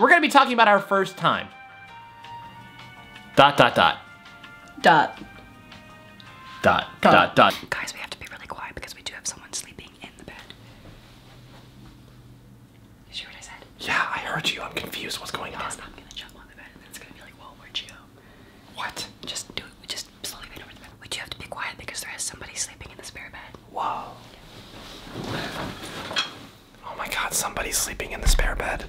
We're going to be talking about our first time. Dot, dot, dot. Dot. Dot, dot, dot. Guys, we have to be really quiet because we do have someone sleeping in the bed. Did you hear what I said? Yeah, I heard you. I'm confused. What's going on? Because I'm going to jump on the bed and then it's going to be like, whoa, where'd you go? What? Just do it. Just slowly bend over the bed. We do have to be quiet because there is somebody sleeping in the spare bed. Whoa. Yeah. Oh my God, somebody's sleeping in the spare bed.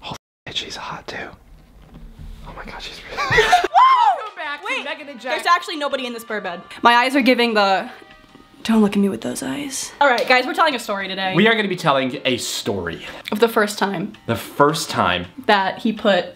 Holy shit, she's hot too. Oh my God, she's really hot. Go back. Wait, to Meghan and Jack. There's actually nobody in the spare bed. My eyes are giving the, don't look at me with those eyes. All right, guys, we're telling a story today. We are gonna be telling a story. Of the first time. The first time. That he put.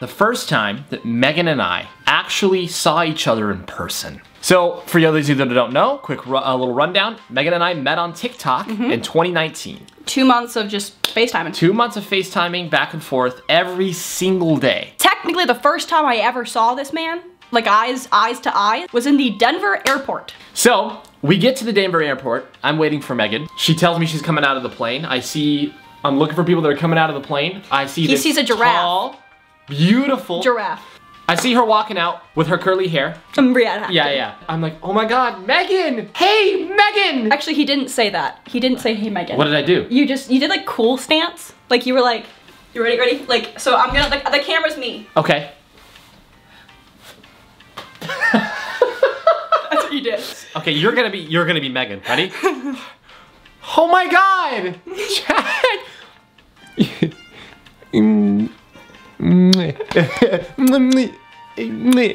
The first time that Meghan and I actually saw each other in person. So, for those of you that don't know, quick little rundown. Meghan and I met on TikTok in 2019. 2 months of just FaceTiming. 2 months of FaceTiming back and forth every single day. Technically, the first time I ever saw this man, like eyes to eyes, was in the Denver airport. So, we get to the Denver airport. I'm waiting for Meghan. She tells me she's coming out of the plane. I'm looking for people that are coming out of the plane. I see this sees a giraffe. Tall, beautiful giraffe. I see her walking out with her curly hair. Yeah. I'm like, oh my God, Meghan! Hey, Meghan! Actually, he didn't say that. He didn't say, hey, Meghan. What did I do? You did like cool stance. Like you were like, you ready? Like, so I'm gonna, like, the camera's me. Okay. That's what you did. Okay, you're gonna be Meghan. Ready? Oh my God! Jack!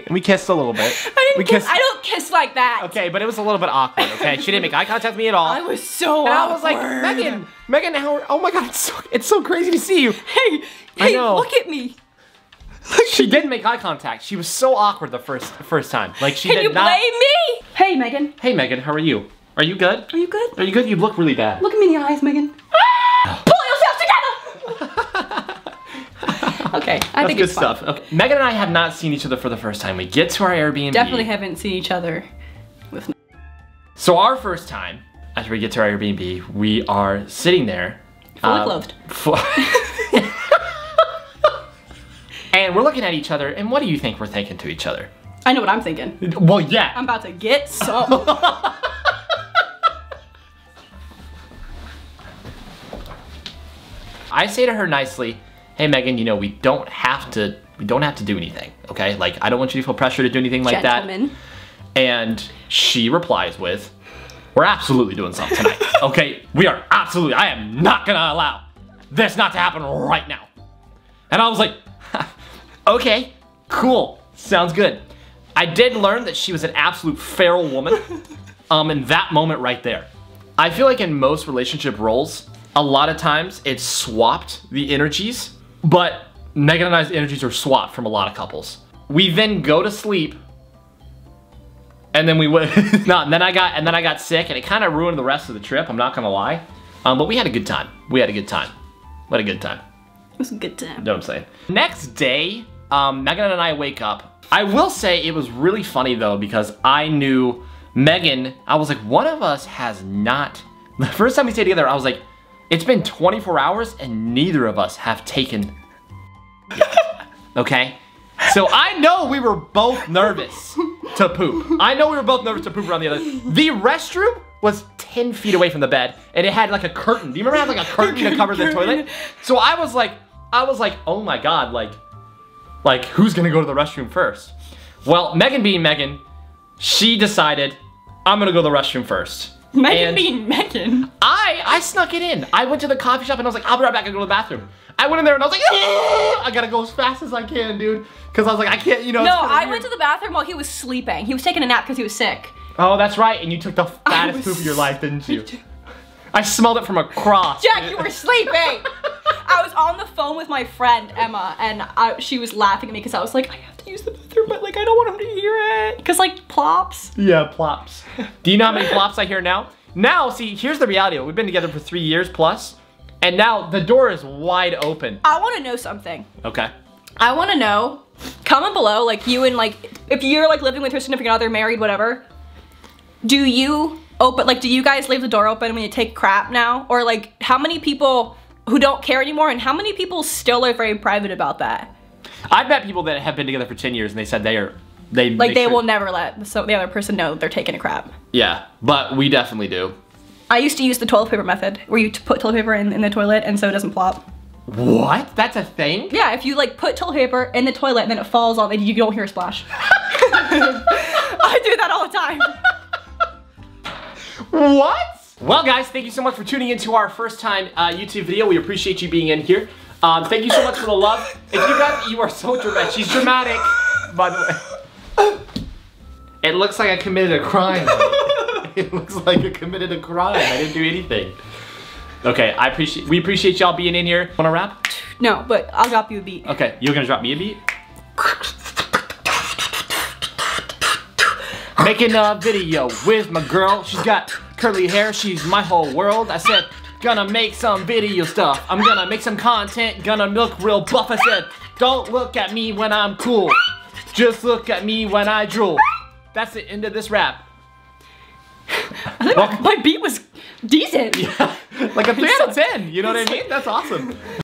We kissed a little bit. I didn't kiss. I don't kiss like that. Okay, but it was a little bit awkward, okay? She didn't make eye contact with me at all. I was so awkward. I was like, Meghan, oh my God, it's so crazy to see you. Hey, look at me. She didn't make eye contact. She was so awkward the first time. Like she did not. Can you blame me? Hey, Meghan. Hey, Meghan, how are you? Are you good? Are you good? Are you good? You look really bad. Look at me in the eyes, Meghan. Okay, I think it's fun. That's good stuff. Okay. Meghan and I have not seen each other for the first time. We get to our Airbnb. Definitely haven't seen each other with. So our first time, after we get to our Airbnb, we are sitting there. Fully clothed. And we're looking at each other, and what do you think we're thinking to each other? I know what I'm thinking. Well, yeah. I'm about to get some. I say to her nicely, hey Meghan, you know, we don't have to do anything, okay? Like, I don't want you to feel pressure to do anything like that. And she replies with, we're absolutely doing something tonight, okay? We are absolutely, I am not gonna allow this not to happen right now. And I was like, okay, cool, sounds good. I did learn that she was an absolute feral woman in that moment right there. I feel like in most relationship roles, a lot of times it's swapped the energies. But Meghan and I's energies are swapped from a lot of couples. We then go to sleep, and then we went. and then I got sick, and it kind of ruined the rest of the trip. I'm not gonna lie, but we had a good time. We had a good time. It was a good time. You know what I'm saying? Next day, Meghan and I wake up. I will say it was really funny though because I knew Meghan. I was like, one of us has not. The first time we stayed together, I was like, it's been 24 hours and neither of us have taken yet. Okay? So I know we were both nervous to poop. I know we were both nervous to poop around the other. The restroom was 10 feet away from the bed and it had like a curtain. Do you remember it had like a curtain to cover the toilet? So I was like, oh my God, like who's gonna go to the restroom first? Well, Meghan being Meghan, she decided, I'm gonna go to the restroom first. Meghan being Meghan. I snuck it in. I went to the coffee shop and I was like, I'll be right back and go to the bathroom. I went in there and I was like, I gotta go as fast as I can, dude. Cause I was like, I can't, you know. No, I went to the bathroom while he was sleeping. He was taking a nap cause he was sick. Oh, that's right. And you took the fattest poop of your life, didn't you? I smelled it from across. Jack, you were sleeping. I was on the phone with my friend, Emma, and she was laughing at me cause I was like, I have to use the bathroom, but like, I don't want him to hear it. Cause like plops. Yeah, plops. Do you know how many plops I hear now? Now, see, here's the reality. We've been together for 3 years plus, and now the door is wide open. I want to know something. Okay. I want to know, comment below, like you and like, if you're like living with your significant other, married, whatever, do you open, like, do you guys leave the door open when you take crap now? Or like, how many people who don't care anymore, and how many people still are very private about that? I've met people that have been together for 10 years and they said they are, they will never let the other person know that they're taking a crap. Yeah, but we definitely do. I used to use the toilet paper method, where you put toilet paper in the toilet and so it doesn't plop. What? That's a thing? Yeah, if you like put toilet paper in the toilet and then it falls on, and you don't hear a splash. I do that all the time. What? Well guys, thank you so much for tuning into our first time YouTube video. We appreciate you being in here. Thank you so much for the love. If you guys, you are so dramatic. She's dramatic, by the way. It looks like I committed a crime. It looks like I committed a crime. I didn't do anything. Okay, we appreciate y'all being in here. Wanna rap? No, but I'll drop you a beat. Okay, you're gonna drop me a beat? Making a video with my girl. She's got curly hair, she's my whole world. I said, gonna make some video stuff. I'm gonna make some content, gonna look real buff. I said, don't look at me when I'm cool. Just look at me when I drool. That's the end of this rap. I think my beat was decent. Yeah, like a 3 out of 10, you know what I mean? That's awesome.